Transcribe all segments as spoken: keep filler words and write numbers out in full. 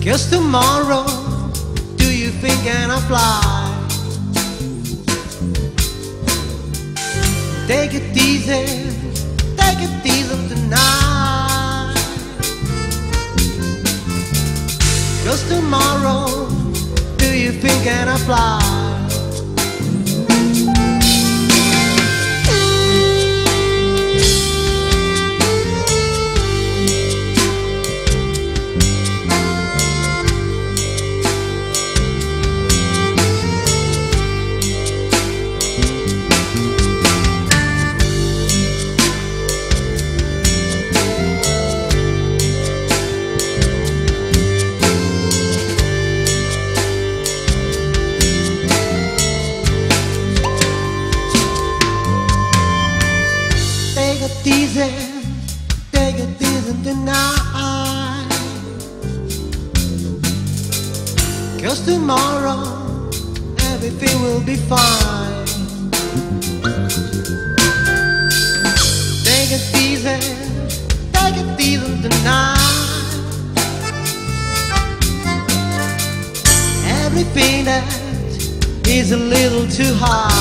'Cause tomorrow, do you think can I fly? Take it easy, take it easy tonight. 'Cause tomorrow, do you think can I fly? Take it easy tonight, 'cause tomorrow everything will be fine. Take it easy, take it easy tonight. Everything that is a little too high.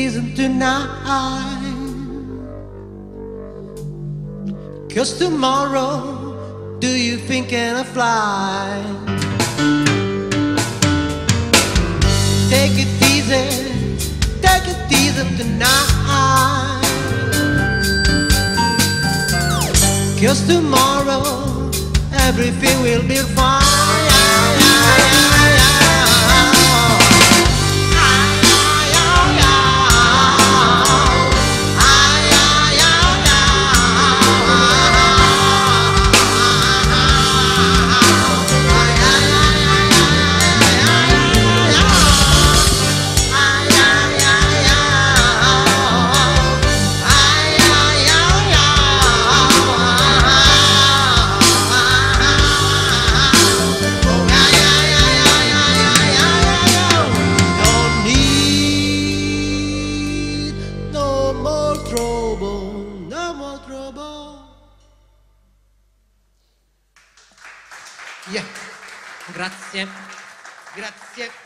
Take it easy tonight, 'cause tomorrow, do you think can I fly? Take it easy, take it easy tonight, 'cause tomorrow, everything will be fine. Yeah. Grazie. Grazie.